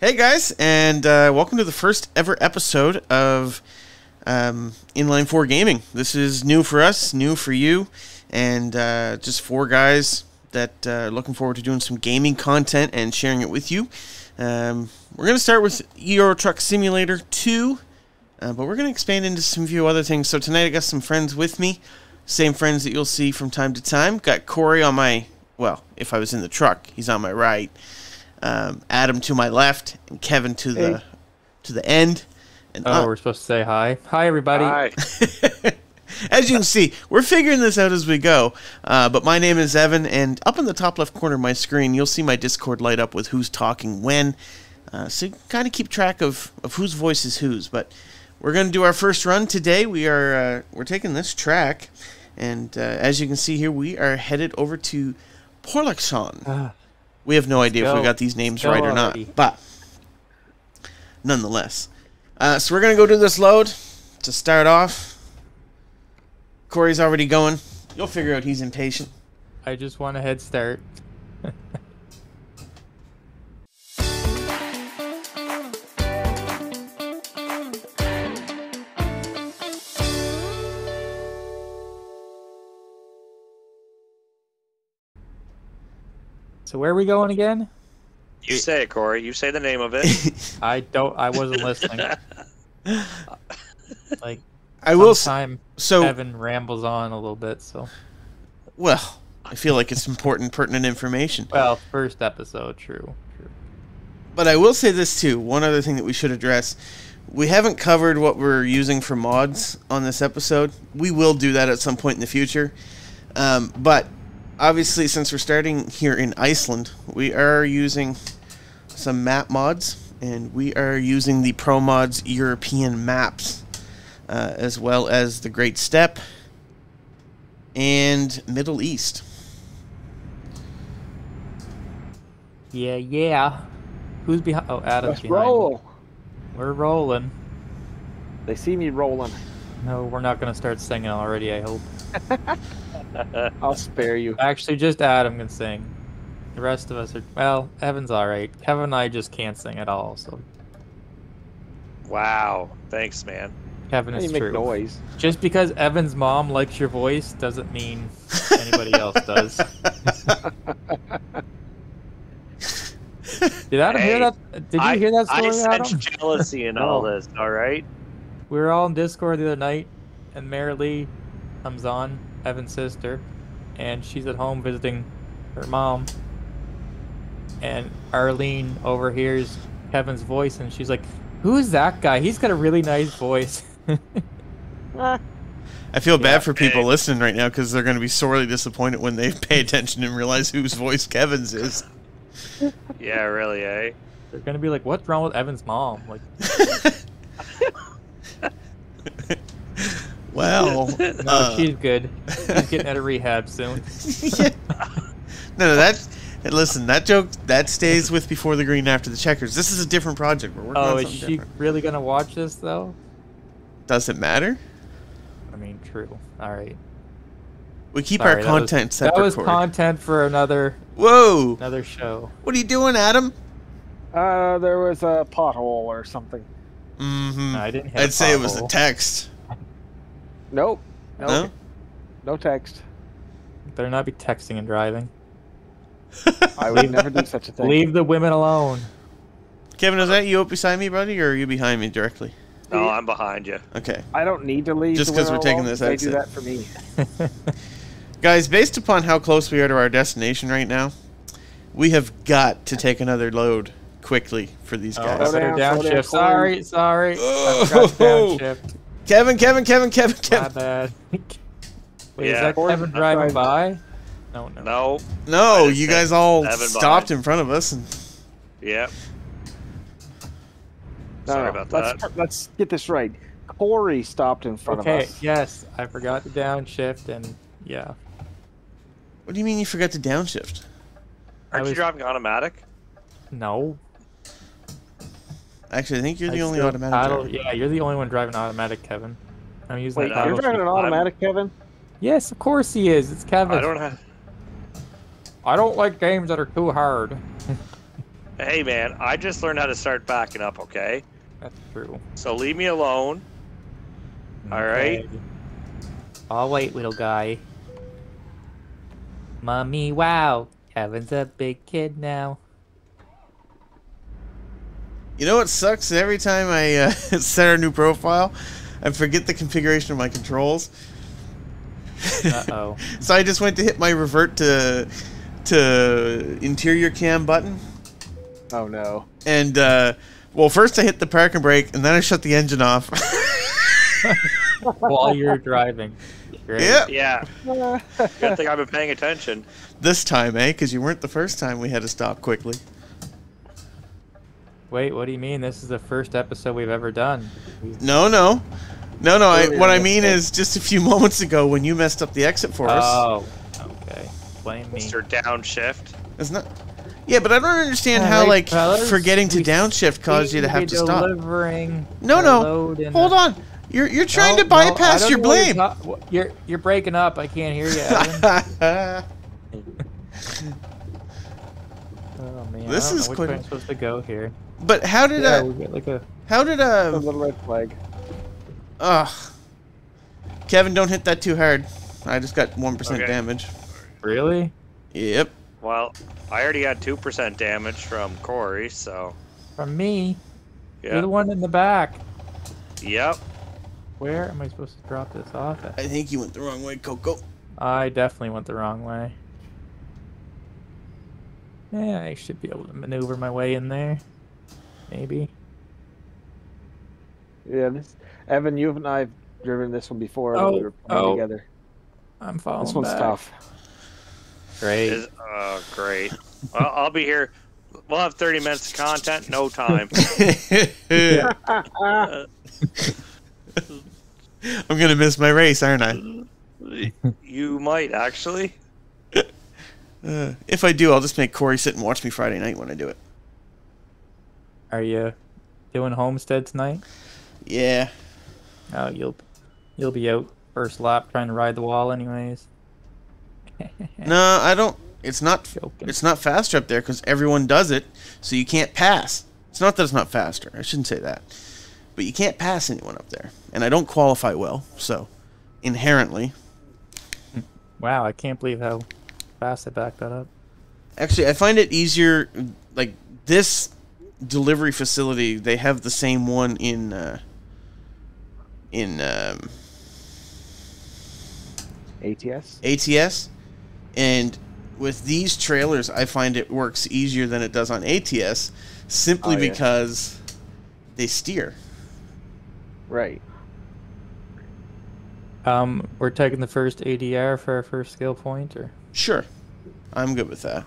Hey guys, and welcome to the first ever episode of Inline 4 Gaming. This is new for us, new for you, and just four guys that are looking forward to doing some gaming content and sharing it with you. We're going to start with Euro Truck Simulator 2, but we're going to expand into some few other things. So tonight I got some friends with me, same friends that you'll see from time to time. Got Corey on my, well, if I was in the truck, he's on my right. Adam to my left and Kevin to the end. And we're supposed to say hi. Hi, everybody. Hi. As you can see, we're figuring this out as we go. But my name is Evan, and up in the top left corner of my screen, you'll see my Discord light up with who's talking when. So you can kind of keep track of whose voice is whose. But we're going to do our first run today. We're taking this track, and as you can see here, we are headed over to Þorlákshöfn. We have no idea if we got these names right or not, but nonetheless. So we're going to go do this load to start off. Corey's already going. You'll figure out he's impatient. I just want a head start. So where are we going again? You say it, Corey. You say the name of it. I wasn't listening. Like I will. So Evan rambles on a little bit. So. Well, I feel like it's important, pertinent information. Well, first episode, true. But I will say this too. One other thing that we should address: we haven't covered what we're using for mods on this episode. We will do that at some point in the future, but. Obviously, since we're starting here in Iceland, we are using some map mods, and we are using the Pro Mods European maps, as well as the Great Steppe and Middle East. Yeah, yeah. Who's behind? Oh, Adam's behind. Roll. We're rolling. They see me rolling. No, we're not going to start singing already, I hope. I'll spare you. Actually, just Adam can sing. The rest of us are... Well, Evan's alright. Kevin and I just can't sing at all, so... Wow. Thanks, man. Kevin is true. Make noise. Just because Evan's mom likes your voice doesn't mean anybody else does. Did Adam hear that? Did you hear that story, Adam? I sense jealousy in all this, alright? We were all in Discord the other night, and Mary Lee comes on, Evan's sister, and she's at home visiting her mom, and Arlene overhears Kevin's voice, and she's like, "Who's that guy? He's got a really nice voice." I feel bad for people listening right now, because they're going to be sorely disappointed when they pay attention and realize whose voice Kevin's is. Yeah, really, eh? They're going to be like, "What's wrong with Evan's mom?" Like. Well, no, she's good. She's getting out of rehab soon. Yeah. No, listen, that joke, that stays with Before the Green After the Checkers. This is a different project. We're working on something different. Oh, is she really going to watch this, though? Does it matter? I mean, true. All right. We keep our content separate. That was content for another... Whoa! Another show. What are you doing, Adam? There was a pothole or something. Mm-hmm. No, I didn't hit I'd say it was a text. Nope. Nope. No? No text. Better not be texting and driving. I would never do such a thing. Leave the women alone. Kevin, is that you up beside me, buddy, or are you behind me directly? No, I'm behind you. Okay. I don't need to leave. Just because we're taking this exit. They do that for me. Guys, based upon how close we are to our destination right now, we have got to take another load quickly for these guys. Downshift. Sorry. I forgot to downshift. Kevin. My bad. Wait, is that Kevin driving by? No. No, you guys all stopped in front of us. And... Yep. Sorry about that. Let's get this right. Corey stopped in front of us. Okay, yes. I forgot to downshift and, yeah. What do you mean you forgot to downshift? Aren't you driving automatic? No. Actually, I think you're the only automatic driver. Yeah, you're the only one driving automatic, Kevin. I'm using that. You're driving an automatic, Kevin? Yes, of course he is. It's Kevin. I don't like games that are too hard. Hey man, I just learned how to start backing up, okay? That's true. So leave me alone. Okay. Alright? All right, little guy. Mommy, wow. Kevin's a big kid now. You know what sucks? Every time I set a new profile, I forget the configuration of my controls. Uh-oh. So I just went to hit my revert to interior cam button. Oh, no. And, well, first I hit the park and brake, and then I shut the engine off. While you're driving. Great. Yep. Yeah. Good thing I've been paying attention. This time, eh? Because you weren't the first time we had to stop quickly. Wait, what do you mean? This is the first episode we've ever done. No. What I mean is just a few moments ago when you messed up the exit for us. Oh, okay. Blame me. Mr. Downshift. It's not... Yeah, but I don't understand how, like, fellas, forgetting to downshift caused you to have to stop. No. Hold on. You're trying to bypass your blame. You're breaking up. I can't hear you, Evan. Oh, man. This is quick. I'm supposed to go here. But how did a little red flag. Ugh. Kevin, don't hit that too hard. I just got 1% damage. Really? Yep. Well, I already got 2% damage from Corey, so... From me? Yep. You're the one in the back. Yep. Where am I supposed to drop this off at? I think you went the wrong way, Coco. I definitely went the wrong way. Yeah, I should be able to maneuver my way in there. Maybe. Yeah, this... Evan, you and I have driven this one before. Oh, we were playing together. I'm following this one's back. Tough. Great. Oh, great. Well, I'll be here. We'll have 30 minutes of content. No time. I'm going to miss my race, aren't I? You might, actually. If I do, I'll just make Corey sit and watch me Friday night when I do it. Are you doing Homestead tonight? Yeah. Oh, you'll be out first lap trying to ride the wall anyways. No, I don't. It's not. Joking. It's not faster up there because everyone does it, so you can't pass. It's not that it's not faster. I shouldn't say that, but you can't pass anyone up there, and I don't qualify well, so inherently. Wow, I can't believe how fast I backed that up. Actually, I find it easier. Like this delivery facility, they have the same one in ATS. ATS. And with these trailers, I find it works easier than it does on ATS simply because they steer. Right. We're taking the first ADR for our first skill point? Or? Sure. I'm good with that.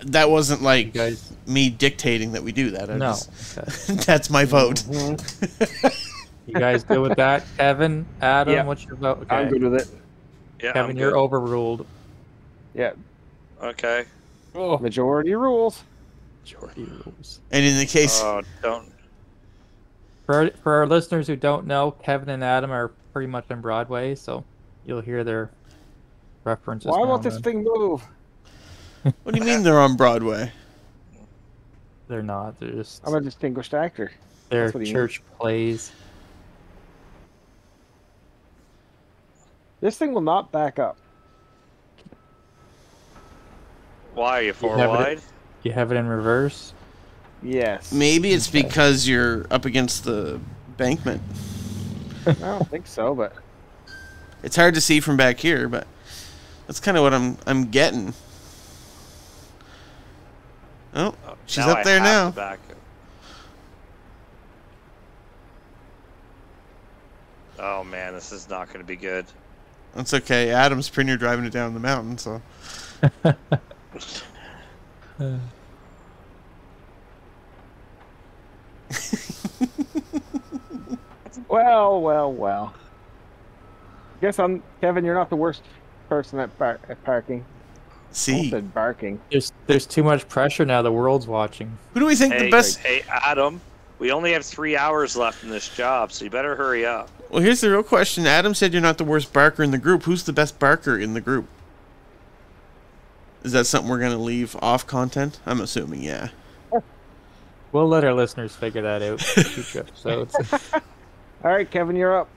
That wasn't like me dictating that we do that. No. That's my vote. Mm-hmm. You guys good with that? Evan, Adam, what's your vote? Okay. I'm good with it. Yeah, Kevin, you're overruled. Yeah. Okay. Oh. Majority rules. Majority rules. And in the case... don't... For our listeners who don't know, Kevin and Adam are pretty much on Broadway, so you'll hear their references. Why won't this thing move? What do you mean they're on Broadway? They're not. They're just... I'm a distinguished actor. They're church plays. This thing will not back up. Why? Are you four wide? You have it in reverse? Yes. Maybe it's because you're up against the embankment. I don't think so, but... It's hard to see from back here, but... That's kind of what I'm getting. Oh, she's up there now. Oh, man, this is not going to be good. That's okay. Adam's pretty near driving it down the mountain, so. Well. Guess I'm Kevin. You're not the worst person at parking. See, barking. There's too much pressure now. The world's watching. Who do we think the best? Hey, Adam. We only have 3 hours left in this job, so you better hurry up. Well, here's the real question. Adam said you're not the worst barker in the group. Who's the best barker in the group? Is that something we're going to leave off content? I'm assuming, yeah. We'll let our listeners figure that out in future episodes. All right, Kevin, you're up.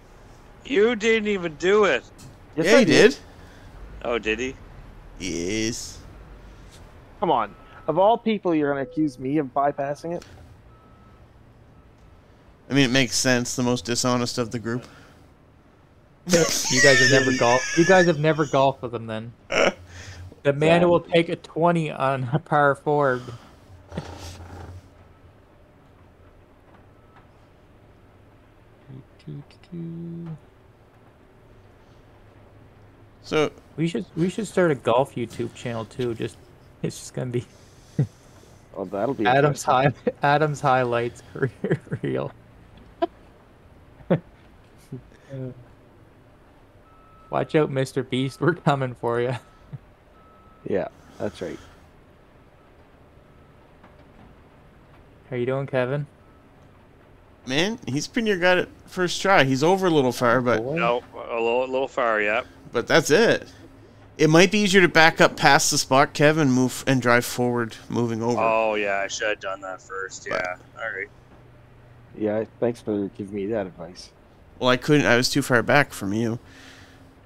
You didn't even do it. Yes, yeah, he did. Oh, did he? Yes. Come on. Of all people, you're going to accuse me of bypassing it? I mean, it makes sense. The most dishonest of the group. You guys have never golfed. You guys have never golfed with him, then. The man who will take a 20 on a par 4. So we should start a golf YouTube channel too. It's just gonna be. Well, that'll be Adam's highlights career reel. Watch out, Mr. Beast. We're coming for you. Yeah, that's right. How you doing, Kevin? Man, he's pretty near got it first try. He's over a little far, but... No, a little far, yeah. But that's it. It might be easier to back up past the spot, Kevin, move and drive forward, moving over. Oh, yeah, I should have done that first, yeah. But, all right. Yeah, thanks for giving me that advice. Well, I couldn't. I was too far back from you.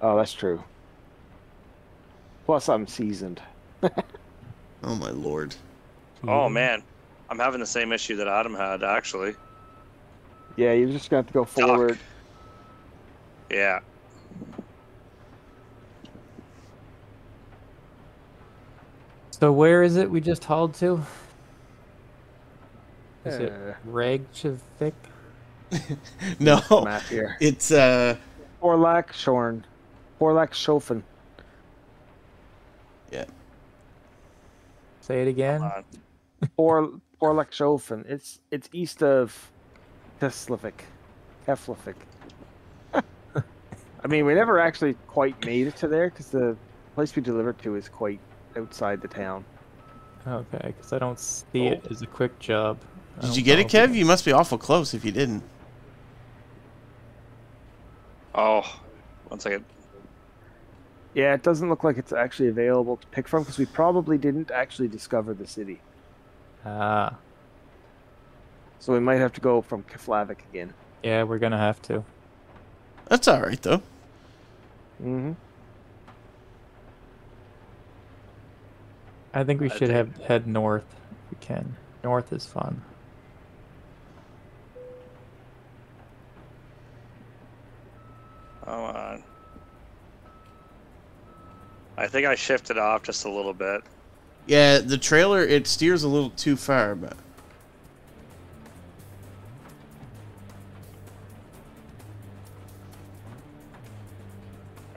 Oh, that's true. Plus, I'm seasoned. Oh, my Lord. Oh, man. I'm having the same issue that Adam had, actually. Yeah, you're just going to have to go forward. Duck. Yeah. So where is it we just hauled to? Is it Reykjavik? No. Map here. It's Þorlákshöfn. Yeah. Say it again. Þorlákshöfn. It's east of Keflavík. I mean, we never actually quite made it to there because the place we delivered to is quite outside the town. Okay, because I don't see it as a quick job. Did you get it, Kev? You must be awful close if you didn't. Oh, one second. Yeah, it doesn't look like it's actually available to pick from because we probably didn't actually discover the city. Ah. So we might have to go from Keflavík again. Yeah, we're going to have to. That's all right, though. Mm-hmm. I think we should head north if we can. North is fun. Come on. I think I shifted off just a little bit. Yeah, the trailer, it steers a little too far, but...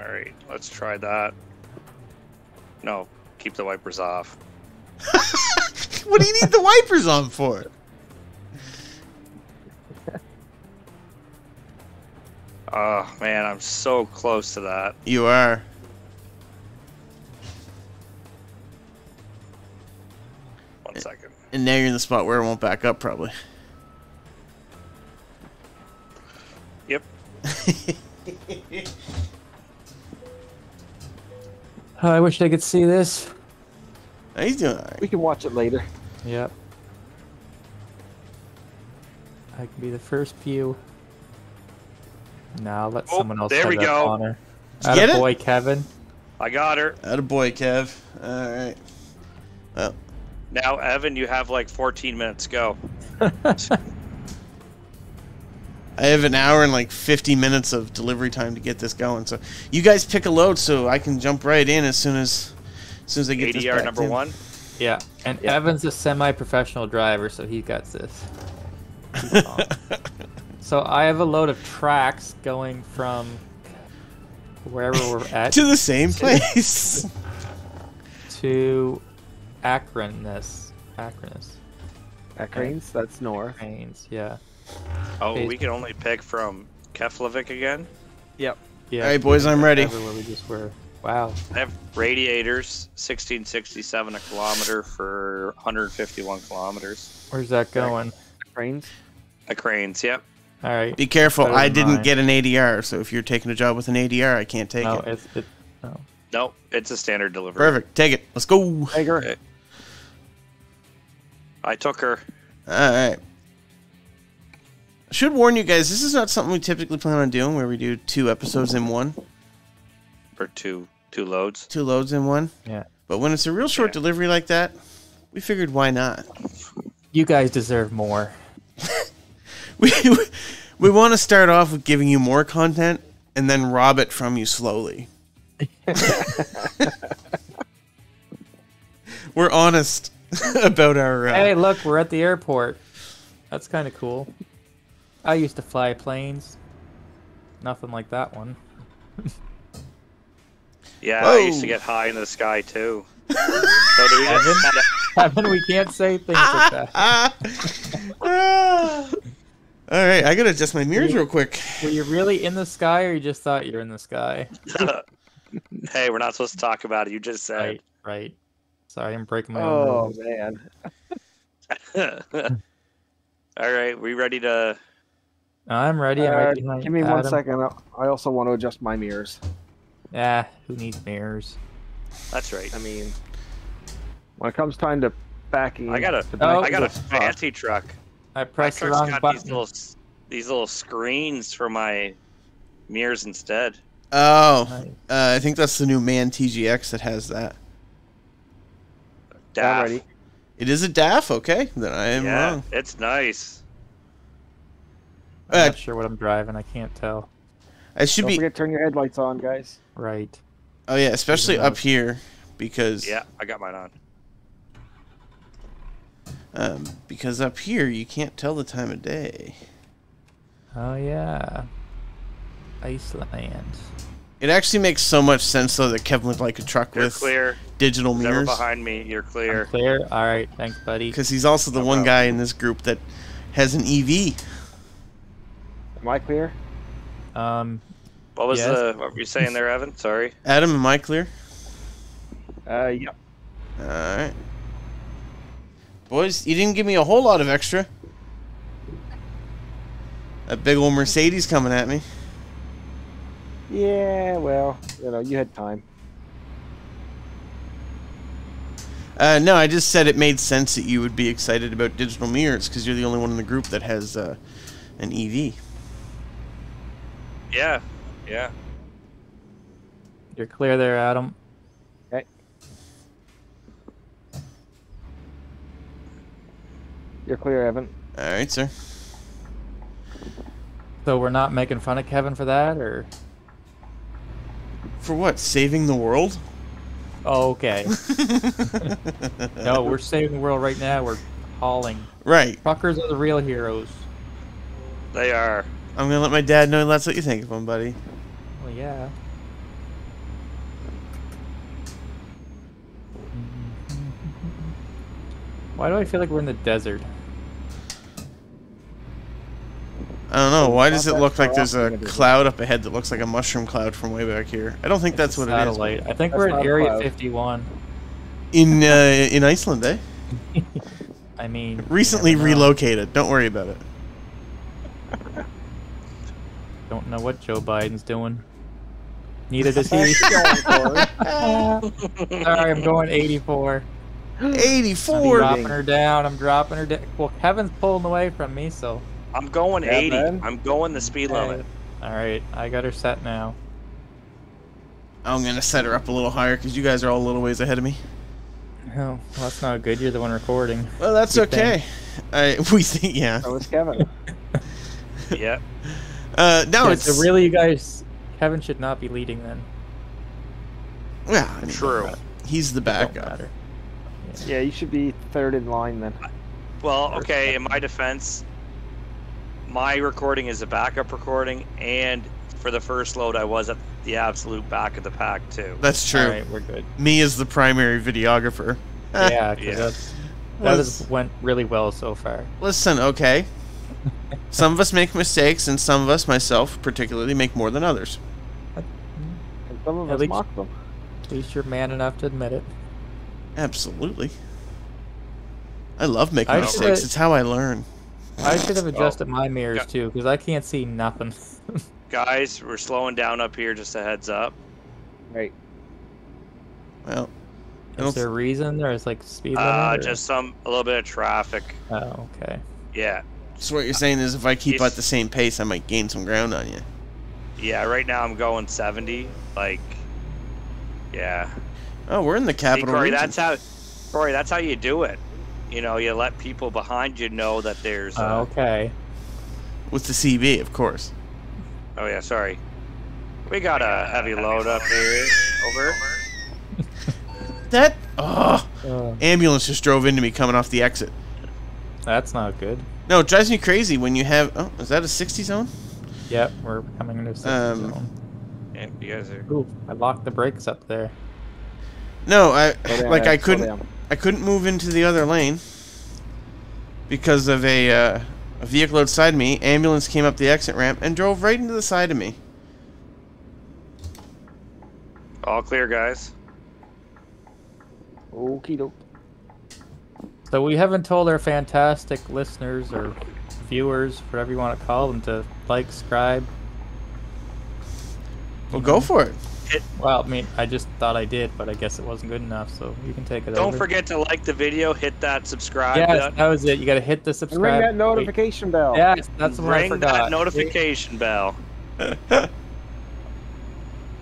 Alright, let's try that. No, keep the wipers off. What do you need the wipers on for? Oh, man, I'm so close to that. You are. One second. And now you're in the spot where it won't back up, probably. Yep. I wish I could see this. He's doing all right. We can watch it later. Yep. I can be the first few. Now let someone else. There we go. Honor. Attaboy, Kevin. I got her. Attaboy, Kev. All right. Well. Now, Evan, you have like 14 minutes. Go. I have an hour and like 50 minutes of delivery time to get this going. So you guys pick a load so I can jump right in as soon as I get this ADR number one. Yeah. And Evan's a semi-professional driver, so he got this. So I have a load of tracks going from wherever we're at to the same place. To Akranes. Akranes? That's north. Akranes, yeah. Oh, we can only pick from Keflavík again? Yep. Yeah. All right, boys, I'm ready. We just were. Wow. I have radiators, 1667 a kilometer for 151 kilometers. Where's that going? Akranes? Akranes, yep. All right. Be careful. I didn't get an ADR, so if you're taking a job with an ADR, I can't take it. No. No, it's a standard delivery. Perfect. Take it. Let's go. Take her. Okay. I took her. All right. I should warn you guys, this is not something we typically plan on doing, where we do 2 episodes in one. Or two loads. 2 loads in one. Yeah. But when it's a real short delivery like that, we figured why not? You guys deserve more. We want to start off with giving you more content and then rob it from you slowly. We're honest about our... Hey, look, we're at the airport. That's kind of cool. I used to fly planes. Nothing like that one. Yeah, whoa. I used to get high in the sky, too. So do we Evan, we can't say things like that. All right, I gotta adjust my mirrors real quick. Were you really in the sky, or you just thought you were in the sky? Hey, we're not supposed to talk about it. You just said right. Sorry, I'm breaking my own rules. Oh man! All right, we ready to? I'm ready. Give me 1 second. I also want to adjust my mirrors. Yeah, who needs mirrors? That's right. I mean, when it comes time to backing, I got a fancy truck. I pressed the wrong button. These little screens for my mirrors instead. Oh, nice. I think that's the new Man TGX that has that. DAF. It is a DAF? Okay, then I am wrong. Yeah, it's nice. I'm not sure what I'm driving. I can't tell. I should Don't forget to turn your headlights on, guys. Right. Oh, yeah, especially up here, because... Yeah, I got mine on. Because up here, you can't tell the time of day. Oh, yeah. Iceland. It actually makes so much sense, though, that Kevin looked like a truck with digital mirrors. Behind me, you're clear. I'm clear? All right, thanks, buddy. Because he's also the one guy in this group that has an EV. Am I clear? What were you saying there, Evan? Sorry. Adam, am I clear? Yep. All right. Boys, you didn't give me a whole lot of extra. That big old Mercedes coming at me. Yeah, well, you know, you had time. No, I just said it made sense that you would be excited about digital mirrors because you're the only one in the group that has an EV. Yeah, yeah. You're clear there, Adam. Okay. You're clear, Evan. All right, sir. So we're not making fun of Kevin for that, or? For what? Saving the world? Oh, okay. No, we're saving the world right now. We're hauling. Right. Truckers are the real heroes. They are. I'm going to let my dad know that's what you think of him, buddy. Well, yeah. Why do I feel like we're in the desert? I don't know. Why does it look like there's a cloud up ahead that looks like a mushroom cloud from way back here? I don't think that's what it is. I think we're in Area 51. In Iceland, eh? I mean... Recently relocated. Don't worry about it. Don't know what Joe Biden's doing. Neither does he. Sorry, I'm going 84. 84? I'm dropping her down. I'm dropping her down. Well, Kevin's pulling away from me, so... I'm going 80. Man. I'm going the speed limit. All right, I got her set now. I'm going to set her up a little higher because you guys are all a little ways ahead of me. Oh, well, that's not good. You're the one recording. Well, that's okay. We think. So is Kevin. Yeah. No, it's... So really, you guys... Kevin should not be leading then. Yeah, I mean, true. He's the backup. Yeah, you should be third in line then. Well, okay, in my defense... My recording is a backup recording, and for the first load, I was at the absolute back of the pack, too. That's true. All right, we're good. Me as the primary videographer. Yeah, that went really well so far. Listen, okay. Some of us make mistakes, and some of us, myself particularly, make more than others. And some of us mock them. At least you're man enough to admit it. Absolutely. I love making mistakes. It's how I learn. I should have adjusted my mirrors, too, because I can't see nothing. Guys, we're slowing down up here, just a heads up. Right. Well, is there a reason there's like speed limit? Or? Just a little bit of traffic. Oh, okay. Yeah. So what you're saying is if I keep at the same pace, I might gain some ground on you. Yeah, right now I'm going 70. Like, yeah. Oh, we're in the capital region. Corey, that's how you do it. You know, you let people behind you know that there's... okay. With the CB, of course. Oh, yeah, sorry. We got a heavy load up here. Over. That... Oh, ambulance just drove into me coming off the exit. That's not good. No, it drives me crazy when you have... Oh, is that a 60 zone? Yep, we're coming into a 60 zone. Yeah, you guys are... Ooh, I locked the brakes up there. No, I couldn't move into the other lane because of a vehicle outside me. Ambulance came up the exit ramp and drove right into the side of me. All clear, guys. Okie doke. So we haven't told our fantastic listeners or viewers, whatever you want to call them, to like, subscribe. Well, go for it. Well, I mean, I just thought I did, but I guess it wasn't good enough, so you can take it over. Don't forget to like the video, hit that subscribe button. Yes, that was it. You got to hit the subscribe. Ring that notification bell. Yes, that's what I forgot. Ring that notification bell.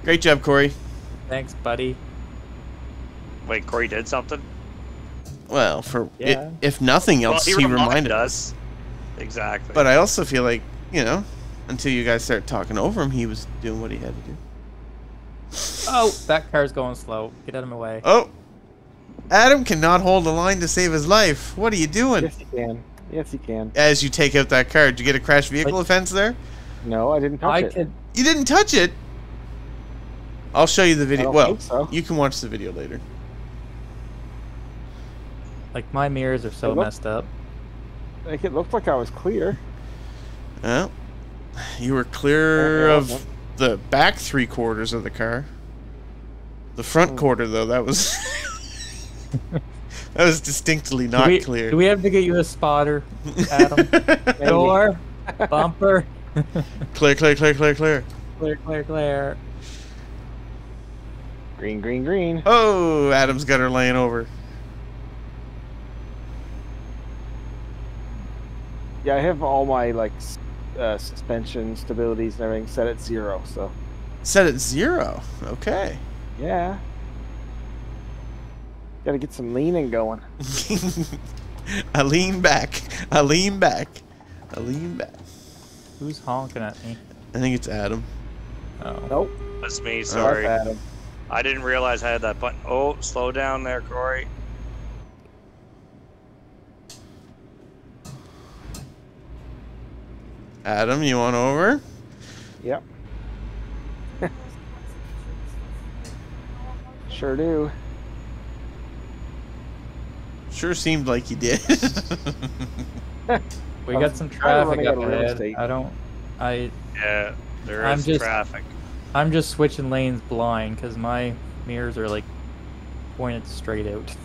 Great job, Corey. Thanks, buddy. Wait, Corey did something? Well, for if nothing else, well, he reminded us. Exactly. But I also feel like, you know, until you guys start talking over him, he was doing what he had to do. Oh, that car's going slow. Get out of my way. Oh, Adam cannot hold the line to save his life. What are you doing? Yes, he can. Yes, he can. As you take out that car, did you get a crash vehicle offense there? No, I didn't touch it. You didn't touch it? I'll show you the video. Well, you can watch the video later. Like, my mirrors are so messed up. Like, it looked like I was clear. Well, you were clear of... the back three quarters of the car. The front quarter, though, that was that was distinctly not clear. Do we have to get you a spotter, Adam? Door, bumper. Clear, clear, clear, clear, clear. Clear, clear, clear. Green, green, green. Oh, Adam's got her laying over. Yeah, I have all my like. Suspension stabilities and everything set at 0. So set at 0. Okay. Yeah. Got to get some leaning going. I lean back. I lean back. I lean back. Who's honking at me? I think it's Adam. Oh. Nope. That's me. Sorry. Oh, that's Adam. I didn't realize I had that button. Oh, slow down there, Corey. Adam, you want over? Yep. Sure do. Sure seemed like you did. We got some traffic up ahead. I don't... Yeah, there is traffic. I'm just switching lanes blind because my mirrors are like pointed straight out.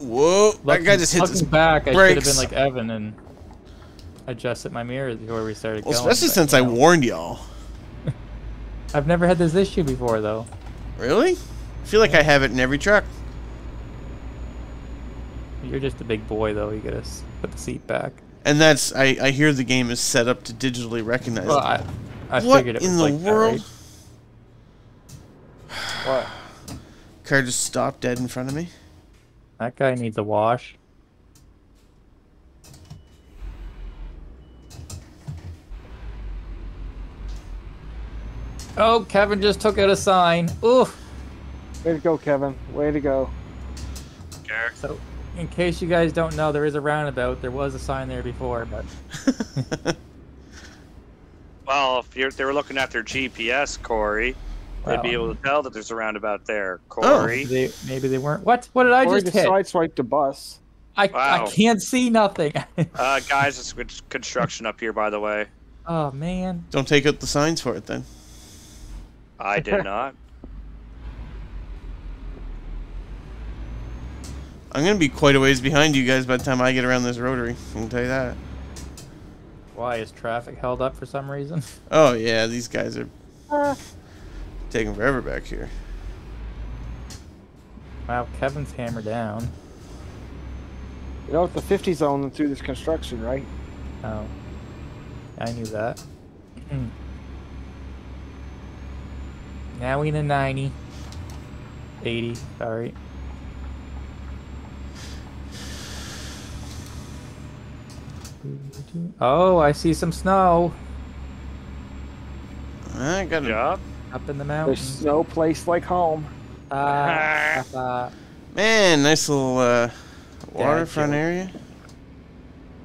Whoa! That guy just hit his back. Brakes. I should have been like Evan and adjusted my mirror before we started going. Especially since I warned y'all. I've never had this issue before, though. Really? I feel like I have it in every truck. You're just a big boy, though. You gotta put the seat back. And that's I hear the game is set up to digitally recognize. Well, I figured it was like that, right? What? Car just stopped dead in front of me. That guy needs a wash. Oh, Kevin just took out a sign. Oof. Way to go, Kevin. Way to go. So, in case you guys don't know, there is a roundabout. There was a sign there before, but... Well, if they were looking at their GPS, Corey... They'd be able to tell that there's a roundabout there, Corey. Oh, maybe they weren't. What? What did I just hit? Corey sideswiped the bus. I can't see nothing. Guys, it's construction up here, by the way. Oh man! Don't take out the signs for it then. I did not. I'm gonna be quite a ways behind you guys by the time I get around this rotary. I can tell you that. Why is traffic held up for some reason? Oh yeah, these guys are. Taking forever back here. Wow, Kevin's hammered down. You know, it's the 50 zone through this construction, right? Oh. I knew that. Now we in a 90. 80, sorry. Oh, I see some snow. I got a job. Up in the mountains. There's no place like home. Man, nice little waterfront area.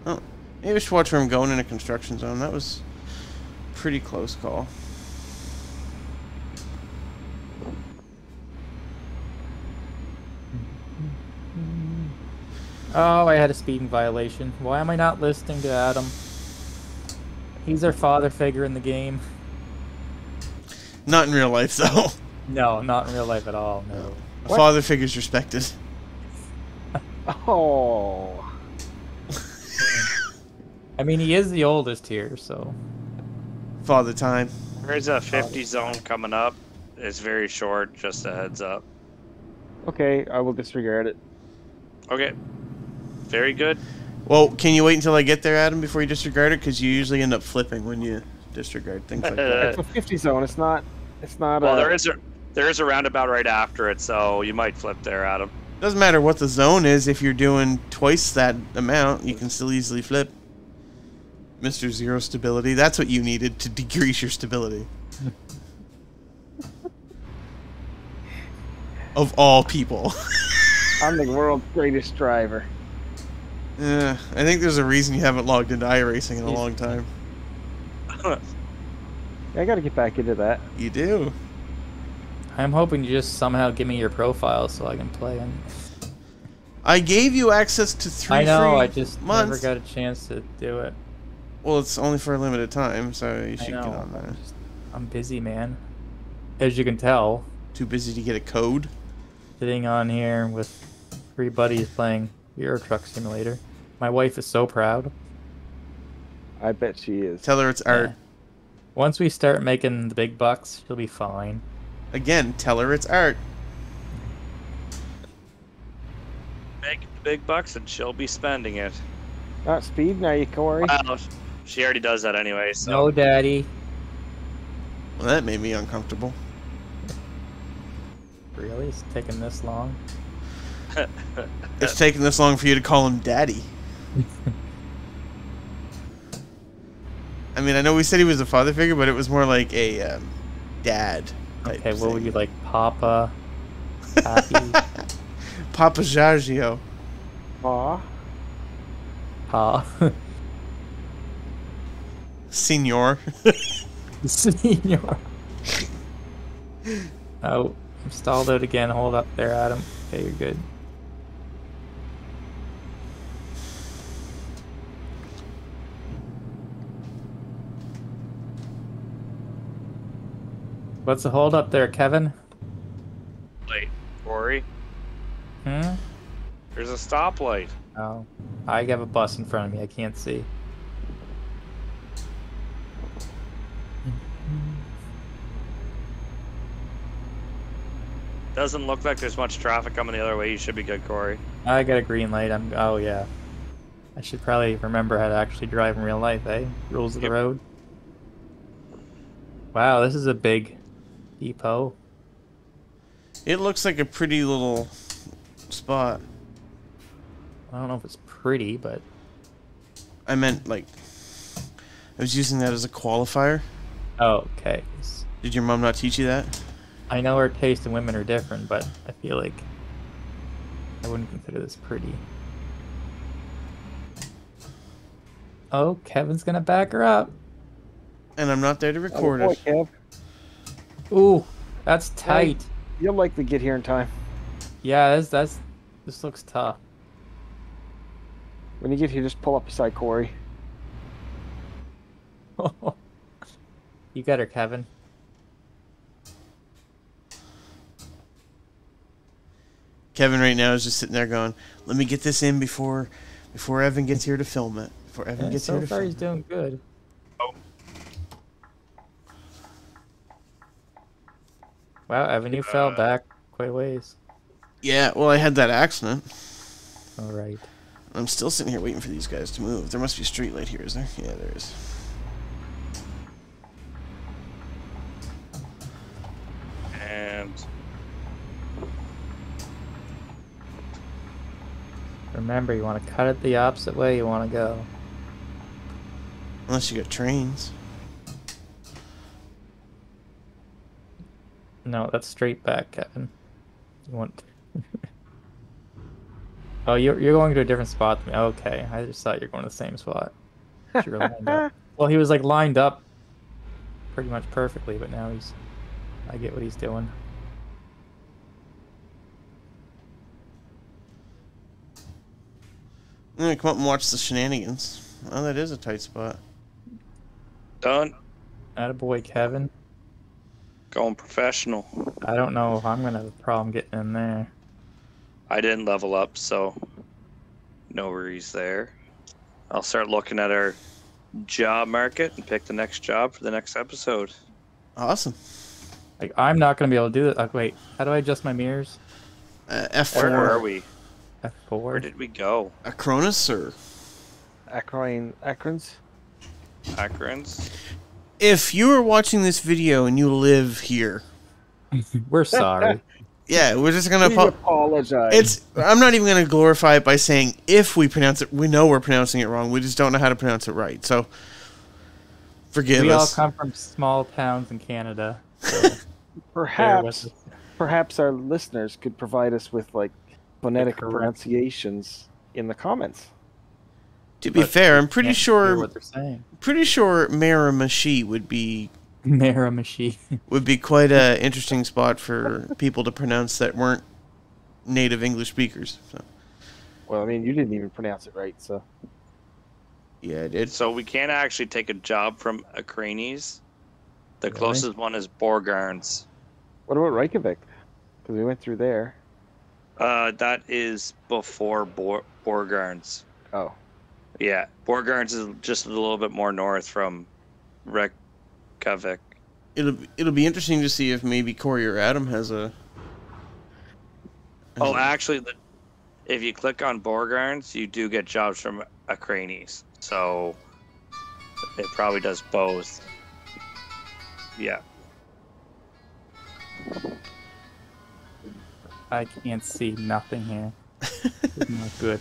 Oh, maybe we should watch where I'm going in a construction zone. That was a pretty close call. Oh, I had a speeding violation. Why am I not listening to Adam? He's our father figure in the game. Not in real life, though. No, not in real life at all, no. Father figure's respected. Oh. I mean, he is the oldest here, so. Father time. There's a 50 zone coming up. It's very short, just a heads up. Okay, I will disregard it. Okay. Very good. Well, can you wait until I get there, Adam, before you disregard it? Because you usually end up flipping when you disregard things like that. It's a 50 zone. It's not. It's not. Well, there is a roundabout right after it, so you might flip there, Adam. Doesn't matter what the zone is. If you're doing twice that amount, you can still easily flip. Mr. Zero Stability. That's what you needed to decrease your stability. Of all people. I'm the world's greatest driver. Yeah, I think there's a reason you haven't logged into iRacing in a long time. I gotta get back into that. You do. I'm hoping you just somehow give me your profile so I can play. I gave you access to 3 months. I know, I just never got a chance to do it. Well, it's only for a limited time, so you should get on that. I'm busy, man. As you can tell. Too busy to get a code? Sitting on here with 3 buddies playing Euro Truck Simulator. My wife is so proud. I bet she is. Tell her it's art. Yeah. Once we start making the big bucks, she'll be fine. Again, tell her it's art. Make the big bucks and she'll be spending it. Not speeding, are you, Corey? Wow, she already does that anyway, so. No, Daddy. Well, that made me uncomfortable. Really? It's taking this long? It's taking this long for you to call him Daddy. I mean, I know we said he was a father figure, but it was more like a dad. Okay, what were you like? Papa? Papi? Papa Giorgio. Pa? Pa. Senor. Senor. Oh. I'm stalled out again. Hold up there, Adam. Okay, you're good. What's the hold up there, Kevin? Wait, Corey? Hmm? There's a stoplight. Oh. I have a bus in front of me. I can't see. Doesn't look like there's much traffic coming the other way. You should be good, Corey. I got a green light. Oh, yeah. I should probably remember how to actually drive in real life, eh? Rules of the road. Wow, this is a big depot. It looks like a pretty little spot. I don't know if it's pretty, but... I meant, like... I was using that as a qualifier. Oh, okay. Did your mom not teach you that? I know our taste in women are different, but I feel like I wouldn't consider this pretty. Oh, Kevin's gonna back her up. And I'm not there to record it. Kev. Ooh, that's tight. You'll likely get here in time. Yeah, this looks tough. When you get here, just pull up beside Corey. You got her, Kevin. Kevin right now is just sitting there going, "Let me get this in before Evan gets here to film it." Before Evan gets here to film it. So far, he's doing good. Oh. Wow, Evan, you fell back quite a ways. Yeah, well, I had that accident. All right. I'm still sitting here waiting for these guys to move. There must be a street light here, is there? Yeah, there is. And remember, you want to cut it the opposite way you want to go. Unless you got trains. No, that's straight back, Kevin. You want? Oh, you're going to a different spot than me. Okay, I just thought you were going to the same spot. You're lined up. Well, he was like lined up pretty much perfectly, but now he's. I get what he's doing. I'm gonna come up and watch the shenanigans. Oh, that is a tight spot. Done. Attaboy, Kevin. Going professional. I don't know if I'm gonna have a problem getting in there. I didn't level up, so no worries there. I'll start looking at our job market and pick the next job for the next episode. Awesome. Like, I'm not gonna be able to do that. Like, wait, how do I adjust my mirrors? F4. Where are we? F4. Where did we go? Akranes or Akranes? Akranes. If you are watching this video and you live here, we're sorry. Yeah, we're just gonna apologize. I'm not even gonna glorify it by saying if we pronounce it. We know we're pronouncing it wrong. We just don't know how to pronounce it right. So forgive us. We all come from small towns in Canada. So perhaps our listeners could provide us with like phonetic pronunciations in the comments. To be fair, I'm pretty sure what they're saying. Pretty sure Miramichi would be Miramichi would be quite an interesting spot for people to pronounce that weren't native English speakers. So. Well, I mean, you didn't even pronounce it right, so yeah, I did. So we can't actually take a job from Akranes. The closest one is Borgarnes. What about Reykjavik? Because we went through there. That is before Borgarnes. Oh. Yeah, Borgarnes is just a little bit more north from Reykjavik. It'll be interesting to see if maybe Corey or Adam has a... Oh, actually, if you click on Borgarnes, you do get jobs from Akranes. So it probably does both. Yeah. I can't see nothing here. It's not good.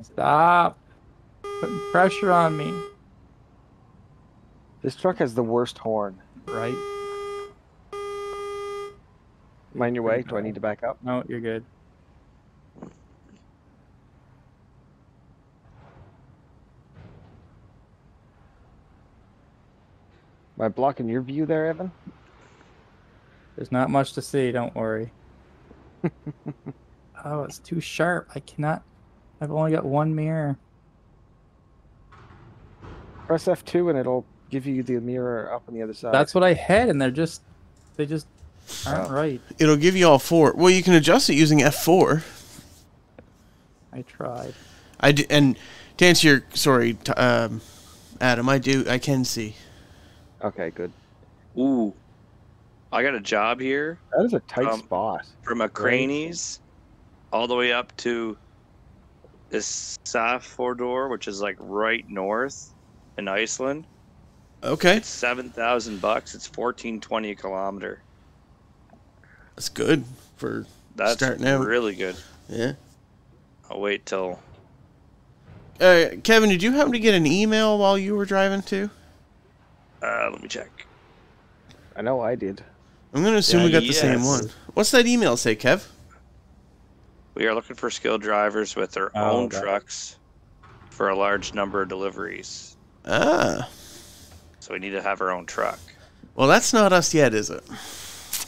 Stop putting pressure on me. This truck has the worst horn. Right? Mind your way? Do I need to back up? No, you're good. Am I blocking your view there, Evan? There's not much to see, don't worry. Oh, it's too sharp. I cannot... I've only got one mirror. Press F2 and it'll give you the mirror up on the other side. That's what I had, and they just aren't right. It'll give you all four. Well, you can adjust it using F4. I tried. And to answer your... Sorry, Adam, I can see. Okay, good. Ooh, I got a job here. That is a tight spot. From Akranes all the way up to Ísafjörður, which is like right north in Iceland. Okay. It's $7,000. It's $14.20 a kilometer. That's good for starting out. That's really good. Yeah. I'll wait till... Kevin, did you happen to get an email while you were driving too? Let me check. I know I did. I'm going to assume we got the same one. What's that email say, Kev? We are looking for skilled drivers with their own trucks for a large number of deliveries. Ah. So we need to have our own truck. Well, that's not us yet, is it?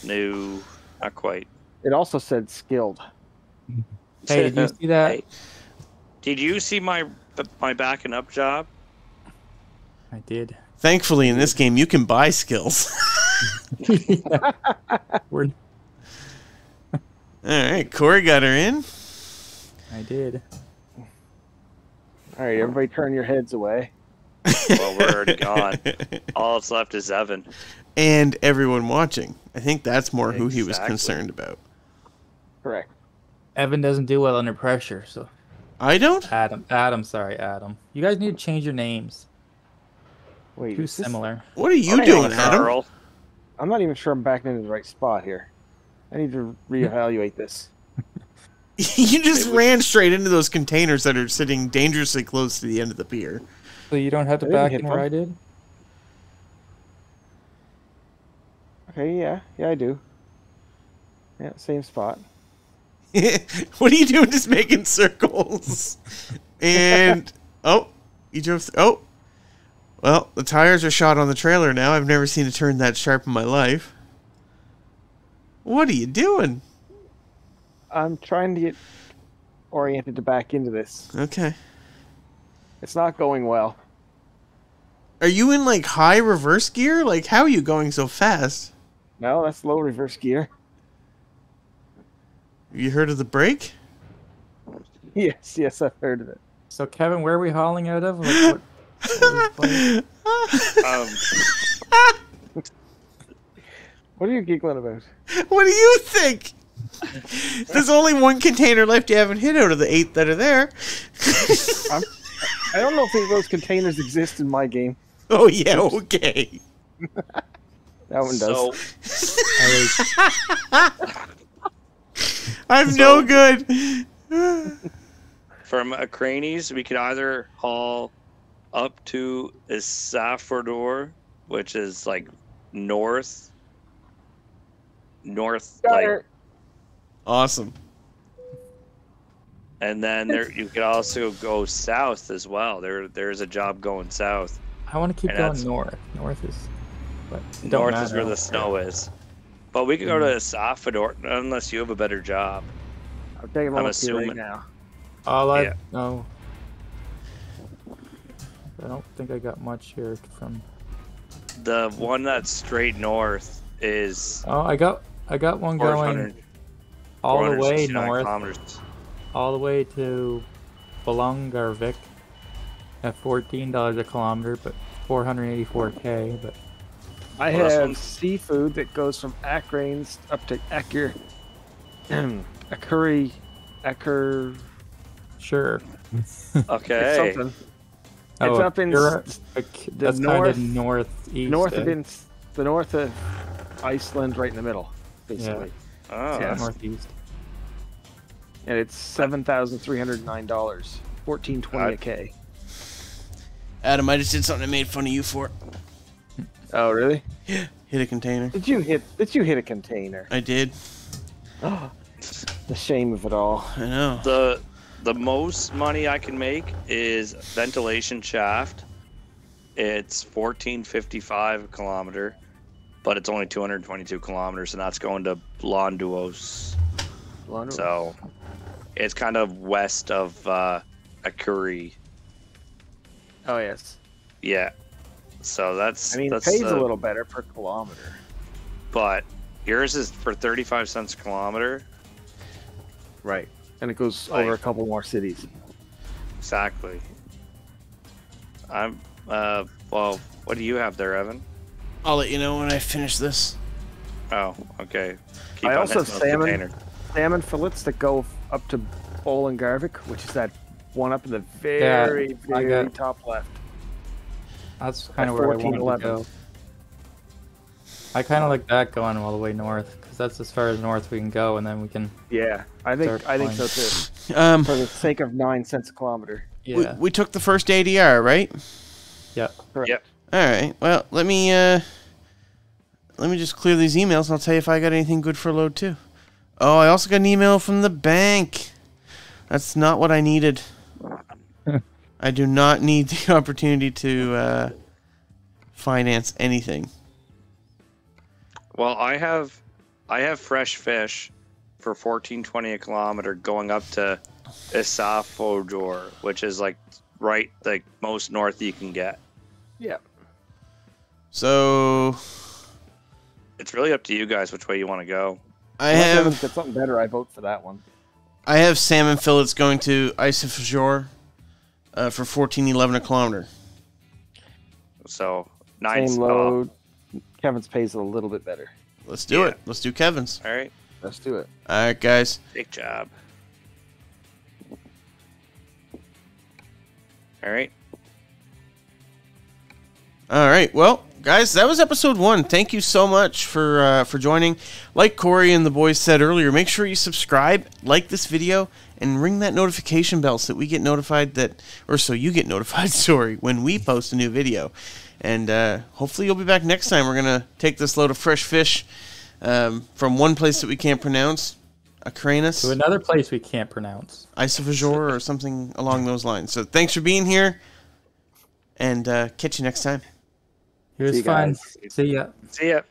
No, not quite. It also said skilled. Hey, did you see that? Hey, did you see my backing up job? I did. Thankfully, in this game, you can buy skills. All right, Corey got her in. I did. All right, everybody turn your heads away. Well, we're already gone. All that's left is Evan. And everyone watching. I think that's more who he was concerned about. Correct. Evan doesn't do well under pressure, so... I don't? Adam, sorry, Adam. You guys need to change your names. Wait, too similar. What are you doing, Adam? I'm not even sure I'm backing into the right spot here. I need to reevaluate this. You just ran straight into those containers that are sitting dangerously close to the end of the pier. So you don't have to back in where I did? Okay, yeah. Yeah, I do. Yeah, same spot. What are you doing just making circles? And, oh, you drove through. Oh, well, the tires are shot on the trailer now. I've never seen a turn that sharp in my life. What are you doing? I'm trying to get oriented to back into this. Okay. It's not going well. Are you in, like, high reverse gear? Like, how are you going so fast? No, that's low reverse gear. You heard of the brake? Yes, yes, I've heard of it. So, Kevin, where are we hauling out of? Like, what are you giggling about? What do you think? There's only one container left you haven't hit out of the 8 that are there. I don't know if those containers exist in my game. Oh, yeah, okay. That one does. So, I'm no good. From Akranes, we could either haul up to Ísafjörður, which is like north, like. Awesome. And then there, you could also go south as well. There's a job going south. I want to keep going north. North is where the snow is. But we could go to Ísafjörður unless you have a better job. I'm taking my right now. No. I don't think I got much here from. The one that's straight north is. Oh, I got one going. All the way north, kilometers. All the way to Bolungarvík at $14 a kilometer, but 484K. But I have seafood that goes from Akranes up to Akuri, Sure. Okay. Something. Oh, it's up in the north, kind of northeast. The north of Iceland, right in the middle, basically. Yeah. Oh, yeah, northeast. And it's $7,309, $1,420 a K. Adam, I just did something I made fun of you for. Oh, really? Yeah, hit a container. Did you hit a container? I did. Oh, the shame of it all. I know. The most money I can make is ventilation shaft. It's $14.55 a kilometer. But it's only 222 kilometers, and that's going to Blonduos. So it's kind of west of Akuri. Oh, yes. Yeah. So that's... I mean, it pays a little better per kilometer. But yours is for 35 cents a kilometer. Right. And it goes over a couple more cities. Exactly. Well, what do you have there, Evan? I'll let you know when I finish this. Oh, okay. I also have salmon fillets that go up to Bolungarvík, which is that one up in the very, very top left. That's kind of where I want to go. I kind of like that going all the way north, because that's as far as north we can go, and then we can. Yeah, I think so too. For the sake of 9 cents a kilometer. Yeah. We took the first ADR, right? Yeah. Correct. Yep. All right. Well, let me just clear these emails, and I'll tell you if I got anything good for load too. Oh, I also got an email from the bank. That's not what I needed. I do not need the opportunity to finance anything. Well, I have fresh fish for $14.20 a kilometer going up to Ísafjörður, which is like the most north you can get. Yeah. So it's really up to you guys which way you want to go. Unless it's something better, I vote for that one. I have salmon fillets going to Ísafjörður for $14.11 a kilometer. So 9 same load. Kevin's pays a little bit better. Let's do it. Let's do Kevin's. All right. Let's do it. All right, guys. Great job. All right. All right. Well, guys, that was episode 1. Thank you so much for joining. Like Corey and the boys said earlier, make sure you subscribe, like this video, and ring that notification bell so that we get notified that, or so you get notified, sorry, when we post a new video. And hopefully you'll be back next time. We're going to take this load of fresh fish from one place that we can't pronounce, Akranes, to another place we can't pronounce, Ísafjörður, or something along those lines. So thanks for being here, and catch you next time. It was fun. See ya. See ya.